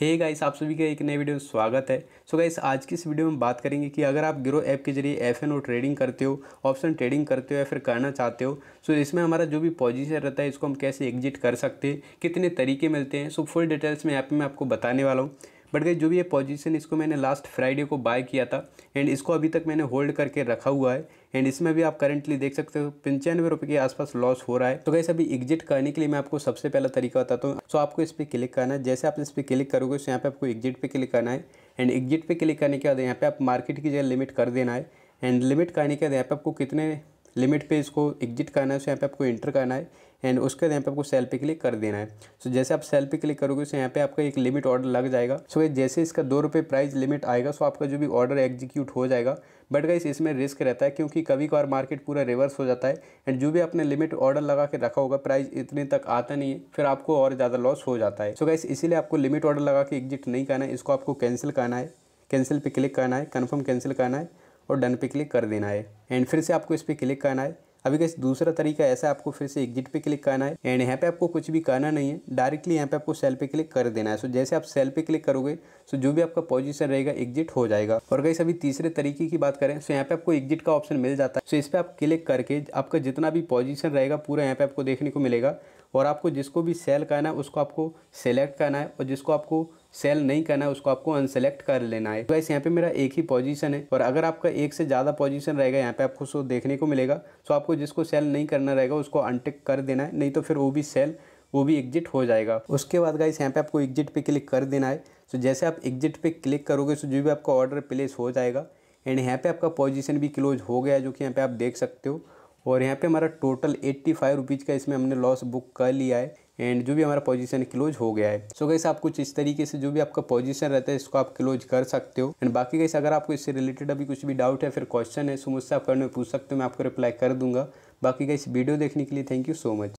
Hey guys, आप सभी का एक नए वीडियो में स्वागत है। सो गाइस, आज की इस वीडियो में बात करेंगे कि अगर आप गिरो ऐप के जरिए एफएनओ ट्रेडिंग करते हो, ऑप्शन ट्रेडिंग करते हो या फिर करना चाहते हो, सो इसमें हमारा जो भी पोजीशन रहता है इसको हम कैसे एग्जिट कर सकते हैं, कितने तरीके मिलते हैं। सो फुल डिटेल्स में यहाँ पर मैं आपको बताने वाला हूँ। बट गाइस, जो भी ये पोजीशन इसको मैंने लास्ट फ्राइडे को बाय किया था एंड इसको अभी तक मैंने होल्ड करके रखा हुआ है एंड इसमें भी आप करंटली देख सकते हो 95 रुपये के आसपास लॉस हो रहा है। तो गाइस, अभी एग्जिट करने के लिए मैं आपको सबसे पहला तरीका बताता हूँ। सो आपको इस पर क्लिक करना है। जैसे आप इस पर क्लिक करोगे तो यहाँ पे आपको एग्जिट पे क्लिक करना है एंड एग्जिट पे क्लिक करने के बाद यहाँ पे आप मार्केट की जगह लिमिट कर देना है एंड लिमिट करने के बाद यहाँ पे आपको कितने लिमिट पे इसको एग्जिट करना है उसे यहाँ पे आपको एंटर करना है एंड उसके बाद यहाँ पे आपको सेल पे क्लिक कर देना है। सो जैसे आप सेल पे क्लिक करोगे तो यहाँ पे आपका एक लिमिट ऑर्डर लग जाएगा। सो जैसे इसका 2 रुपये प्राइस लिमिट आएगा, सो आपका जो भी ऑर्डर एग्जीक्यूट हो जाएगा। बट गाइस, इसमें रिस्क रहता है क्योंकि कभी कभार मार्केट पूरा रिवर्स हो जाता है एंड जो भी आपने लिमिट ऑर्डर लगा के रखा होगा प्राइस इतने तक आता नहीं है, फिर आपको और ज़्यादा लॉस हो जाता है। सो गाइस, इसीलिए आपको लिमिट ऑर्डर लगा के एग्जिट नहीं करना है, इसको आपको कैंसिल करना है। कैंसिल पे क्लिक करना है, कन्फर्म कैंसिल करना है और डन पे क्लिक कर देना है एंड फिर से आपको इस पर क्लिक करना है। अभी गाइस, दूसरा तरीका ऐसा है, आपको फिर से एग्जिट पे क्लिक करना है एंड यहाँ पे आपको कुछ भी करना नहीं है, डायरेक्टली यहाँ पे आपको सेल पे क्लिक कर देना है। सो जैसे आप सेल पे क्लिक करोगे तो जो भी आपका पोजीशन रहेगा एग्जिट हो जाएगा। और गाइस, अभी तीसरे तरीके की बात करें तो यहाँ पे आपको एग्जिट का ऑप्शन मिल जाता है। सो इस पर आप क्लिक करके आपका जितना भी पोजीशन रहेगा पूरा यहाँ पे आपको देखने को मिलेगा और आपको जिसको भी सेल करना है उसको आपको सेलेक्ट करना है और जिसको आपको सेल नहीं करना है उसको आपको अनसेलेक्ट कर लेना है। तो गाइस, यहाँ पे मेरा एक ही पोजीशन है और अगर आपका एक से ज़्यादा पोजीशन रहेगा यहाँ पे आपको सो देखने को मिलेगा। सो आपको जिसको सेल नहीं करना रहेगा उसको अनटिक कर देना है, नहीं तो फिर वो भी एग्जिट हो जाएगा। उसके बाद गाइस, यहाँ पे आपको एग्जिट पे क्लिक कर देना है। सो जैसे आप एग्जिट पे क्लिक करोगे तो जो भी आपका ऑर्डर प्लेस हो जाएगा एंड यहाँ पर आपका पोजीशन भी क्लोज हो गया, जो कि यहाँ पर आप देख सकते हो। और यहाँ पे हमारा टोटल 85 रुपीज़ का इसमें हमने लॉस बुक कर लिया है एंड जो भी हमारा पोजीशन क्लोज हो गया है। सो गाइस, आप कुछ इस तरीके से जो भी आपका पोजीशन रहता है इसको आप क्लोज कर सकते हो। एंड बाकी गाइस, अगर आपको इससे रिलेटेड अभी कुछ भी डाउट है फिर क्वेश्चन है सो मुझसे आप कमेंट में पूछ सकते हो, मैं आपको रिप्लाई कर दूंगा। बाकी गाइस, वीडियो देखने के लिए थैंक यू सो मच।